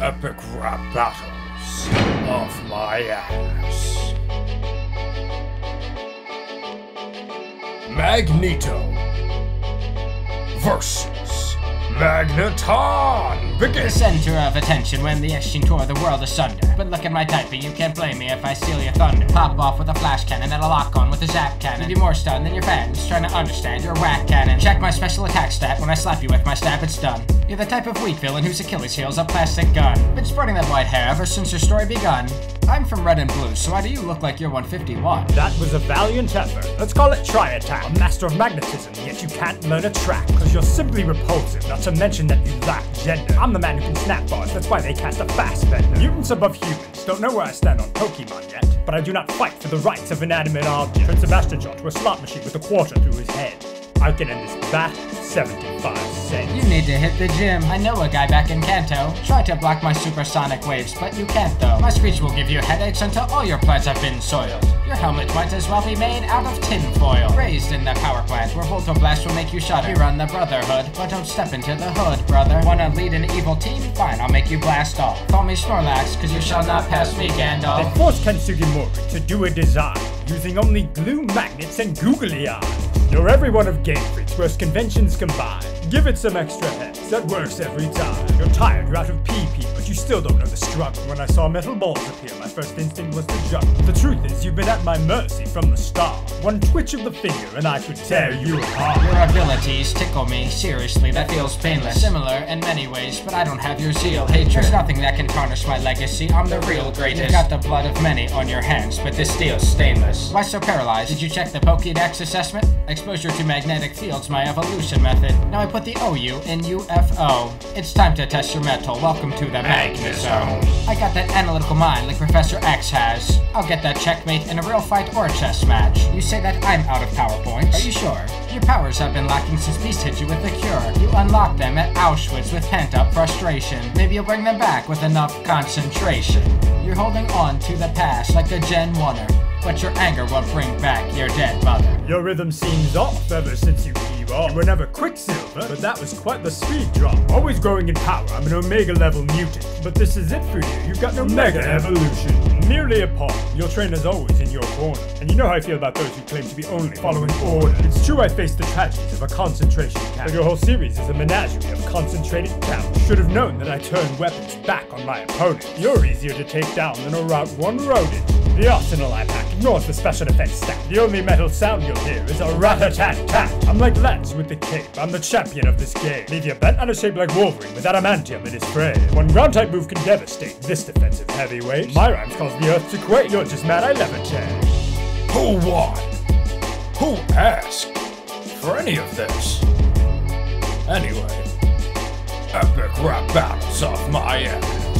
Epic rap battles off my ass. Magneto versus Magneton. The center of attention when the X-Men tore the world asunder. But look at my typing, you can't blame me if I steal your thunder. Pop off with a flash cannon and a lock on with a zap cannon. Give you more stun than your fans trying to understand your whack cannon. Check my special attack stat when I slap you with my stab, it's done. You're the type of weak villain whose Achilles heel's a plastic gun. Been sporting that white hair ever since your story begun. I'm from Red and Blue, so why do you look like you're 151? That was a valiant effort. Let's call it Tri-Attack. A master of magnetism, yet you can't learn a track. Cause you're simply repulsive, not to mention that you lack gender. I'm the man who can snap bars, that's why they cast a fast bender. Mutants above humans, don't know where I stand on Pokemon yet. But I do not fight for the rights of inanimate objects. Turn Sebastian Shaw to a slot machine with a quarter through his head. I can end this bat 75 cents. You need to hit the gym. I know a guy back in Kanto. Try to block my supersonic waves, but you can't though. My screech will give you headaches until all your plants have been soiled. Your helmet might as well be made out of tin foil. Raised in the power plant where Voltoblasts will make you shudder. We run the brotherhood, but don't step into the hood, brother. Wanna lead an evil team? Fine, I'll make you blast off. Call me Snorlax, cause you shall not pass me, Gandalf. They forced Ken Sugimori to do a design using only glue magnets and googly eyes. You're every one of Game Freak's worst conventions combined. Give it some extra heads, that works every time. You're tired, you're out of PP, but you still don't know the struggle. When I saw metal balls appear, my first instinct was to jump. The truth is, you've been at my mercy from the start. One twitch of the finger and I could tear you apart. Your abilities tickle me, seriously, that feels painless. Similar in many ways, but I don't have your zeal, hatred. There's nothing that can tarnish my legacy, I'm the real greatest. You've got the blood of many on your hands, but this steel's stainless. Why so paralyzed? Did you check the Pokédex assessment? Exposure to magnetic fields, my evolution method. Now I put the OU in UFO. It's time to test your metal. Welcome to the Magnezone. I got that analytical mind like Professor X has. I'll get that checkmate in a real fight or a chess match. You say that I'm out of PowerPoints. Are you sure? Your powers have been lacking since Beast hit you with the cure. You unlock them at Auschwitz with pent-up frustration. Maybe you'll bring them back with enough concentration. You're holding on to the past like a Gen 1er. But your anger will bring back your dead mother. Your rhythm seems off ever since you gave off. You were never Quicksilver, but that was quite the speed drop. Always growing in power, I'm an Omega level mutant. But this is it for you, you've got no Mega Evolution. Merely a pawn, your trainer's always in your corner. And you know how I feel about those who claim to be only following order. It's true I faced the tragedies of a concentration camp, but your whole series is a menagerie of concentrated camps. Should have known that I turned weapons back on my opponent. You're easier to take down than a Route 1 rodent. The arsenal I pack ignores the special defense stat. The only metal sound you'll hear is a rat-a-tat-tat. I'm like Lance with the cape, I'm the champion of this game. Leave your bet on a shape like Wolverine with adamantium in his frame. One ground-type move can devastate this defensive heavyweight. My rhymes cause the earth to quake, you're just mad I levitate. Who won? Who asked for any of this? Anyway, epic rap battles off my ass.